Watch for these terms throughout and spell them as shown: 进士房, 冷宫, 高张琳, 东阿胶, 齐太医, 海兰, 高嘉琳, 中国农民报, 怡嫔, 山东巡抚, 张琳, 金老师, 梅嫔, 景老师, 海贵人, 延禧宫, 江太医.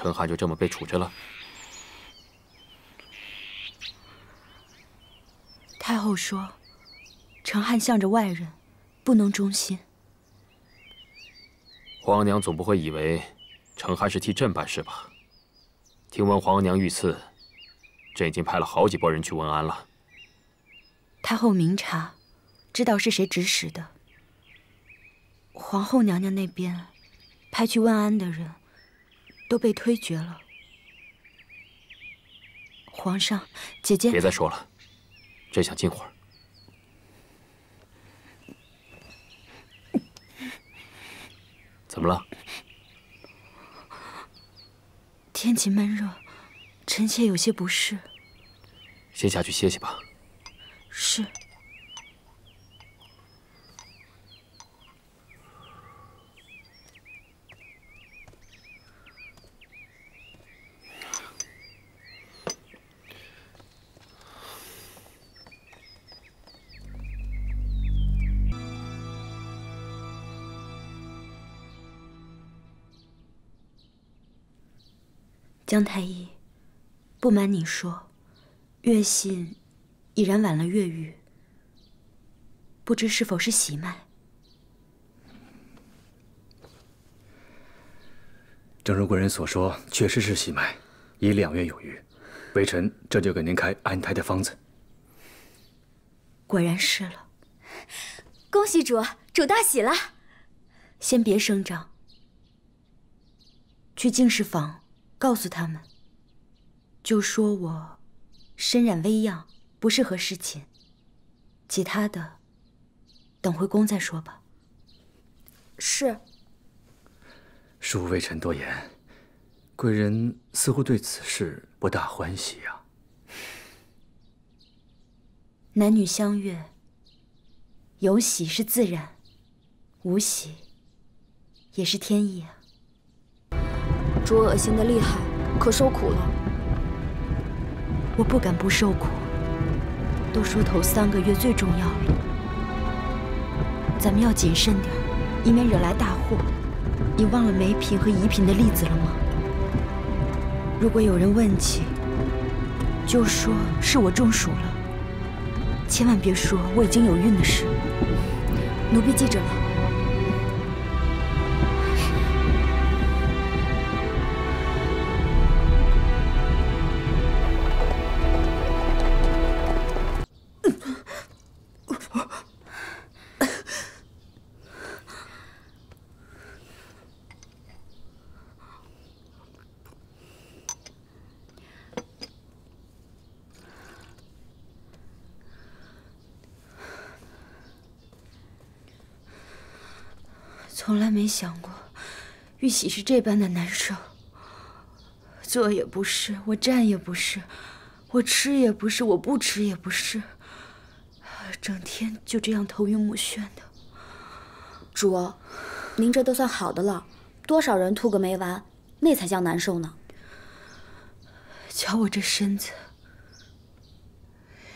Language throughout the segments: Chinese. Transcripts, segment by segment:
陈汉就这么被处置了？太后说，陈汉向着外人，不能忠心。皇额娘总不会以为陈汉是替朕办事吧？听闻皇额娘遇刺，朕已经派了好几拨人去问安了。太后明察，知道是谁指使的。 皇后娘娘那边派去问安的人都被推决了。皇上，姐姐，别再说了，朕想静会儿。怎么了？天气闷热，臣妾有些不适。先下去歇息吧。是。 江太医，不瞒你说，月信已然晚了月余，不知是否是喜脉？正如贵人所说，确实是喜脉，已2月有余。微臣这就给您开安胎的方子。果然是了，恭喜主，主大喜了！先别声张，去进士房。 告诉他们，就说我身染危恙，不适合侍寝，其他的等回宫再说吧。是。恕微臣多言，贵人似乎对此事不大欢喜呀。男女相悦，有喜是自然，无喜也是天意啊。 主恶心的厉害，可受苦了。我不敢不受苦。都说头3个月最重要了，咱们要谨慎点，以免惹来大祸。你忘了梅嫔和怡嫔的例子了吗？如果有人问起，就说是我中暑了，千万别说我已经有孕的事。奴婢记着了。 从来没想过，玉玺是这般的难受。坐也不是，我站也不是，我吃也不是，我不吃也不是，整天就这样头晕目眩的。主，您这都算好的了，多少人吐个没完，那才叫难受呢。瞧我这身子，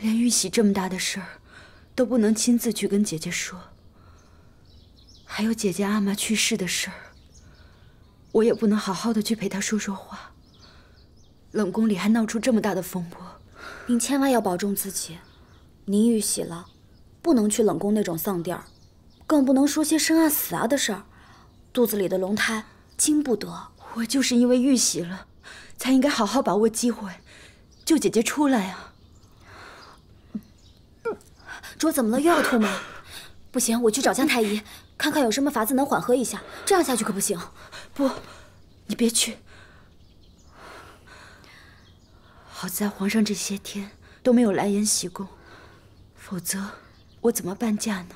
连玉玺这么大的事儿，都不能亲自去跟姐姐说。 还有姐姐阿玛去世的事儿，我也不能好好的去陪她说说话。冷宫里还闹出这么大的风波，您千万要保重自己。您遇喜了，不能去冷宫那种丧地儿，更不能说些生啊死啊的事儿。肚子里的龙胎经不得。我就是因为遇喜了，才应该好好把握机会，救姐姐出来啊！主怎么了？又要吐吗？不行，我去找江太医。 看看有什么法子能缓和一下，这样下去可不行。不，你别去。好在皇上这些天都没有来延禧宫，否则我怎么办嫁呢？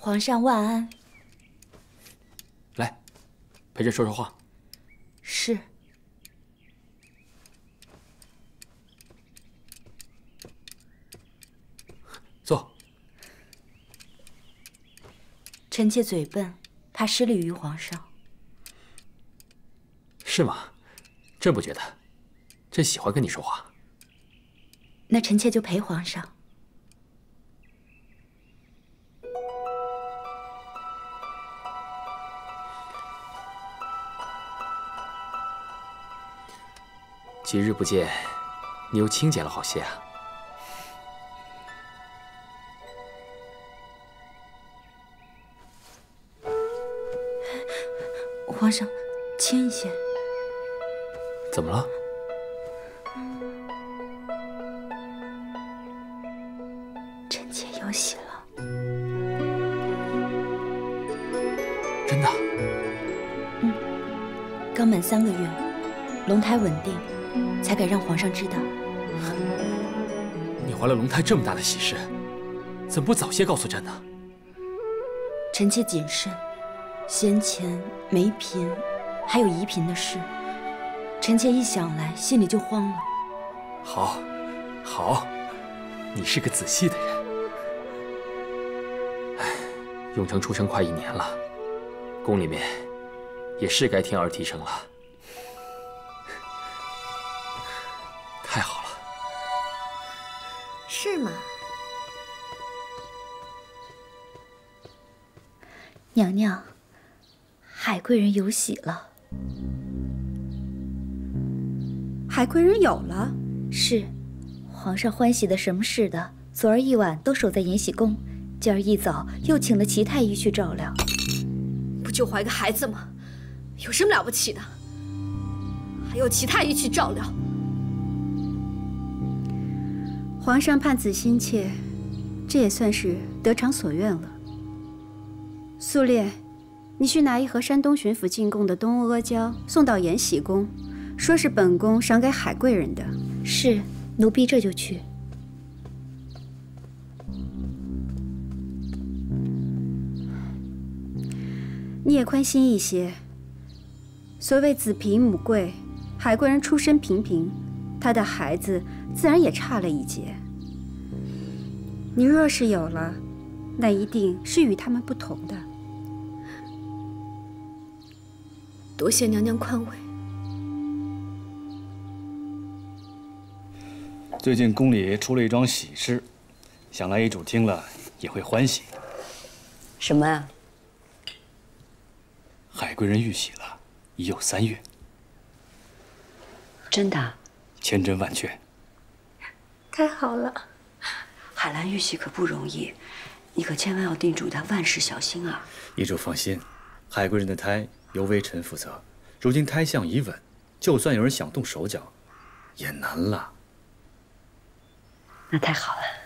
皇上万安，来，陪朕说说话。是。坐。臣妾嘴笨，他失利于皇上。是吗？朕不觉得，朕喜欢跟你说话。那臣妾就陪皇上。 几日不见，你又清简了好些啊！皇上，轻一些。怎么了？臣妾有喜了。真的？嗯，刚满3个月，龙胎稳定。 才敢让皇上知道。你怀了龙胎这么大的喜事，怎么不早些告诉朕呢？臣妾谨慎，先前梅嫔还有怡嫔的事，臣妾一想来心里就慌了。好，好，你是个仔细的人。哎，永成出生快1年了，宫里面也是该听儿啼声了。 太好了，是吗？娘娘，海贵人有喜了。海贵人有了？是，皇上欢喜的什么似的，昨儿一晚都守在延禧宫，今儿一早又请了齐太医去照料。不就怀个孩子吗？有什么了不起的？还有齐太医去照料？ 皇上盼子心切，这也算是得偿所愿了。素烈，你去拿一盒山东巡抚进贡的东阿胶送到延禧宫，说是本宫赏给海贵人的。是，奴婢这就去。你也宽心一些。所谓子贫母贵，海贵人出身平平，她的孩子。 自然也差了一截。你若是有了，那一定是与他们不同的。多谢娘娘宽慰。最近宫里出了一桩喜事，想来遗主听了也会欢喜。什么啊？海贵人遇喜了，已有3月。真的？千真万确。 太好了，海兰遇喜可不容易，你可千万要叮嘱她万事小心啊！遗主放心，海贵人的胎由微臣负责，如今胎象已稳，就算有人想动手脚，也难了。那太好了。